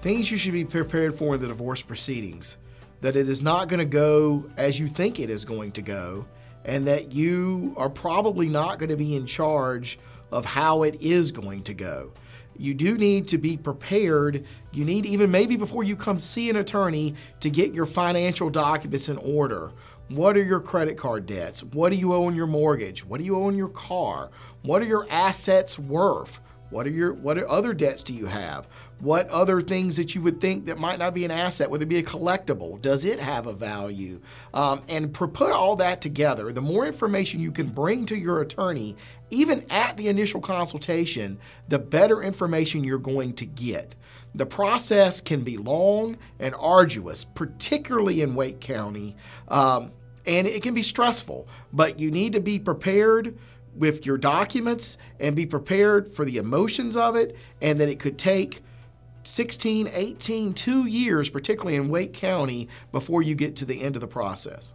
Things you should be prepared for in the divorce proceedings, that it is not going to go as you think it is going to go, and that you are probably not going to be in charge of how it is going to go. You do need to be prepared. You need, even maybe before you come see an attorney, to get your financial documents in order. What are your credit card debts? What do you owe on your mortgage? What do you owe on your car? What are your assets worth? What other debts do you have? What other things that you would think that might not be an asset, whether it be a collectible, does it have a value? And put all that together. The more information you can bring to your attorney, even at the initial consultation, the better information you're going to get. The process can be long and arduous, particularly in Wake County, and it can be stressful, but you need to be prepared with your documents and be prepared for the emotions of it, and that it could take 16, 18, 2 years, particularly in Wake County, before you get to the end of the process.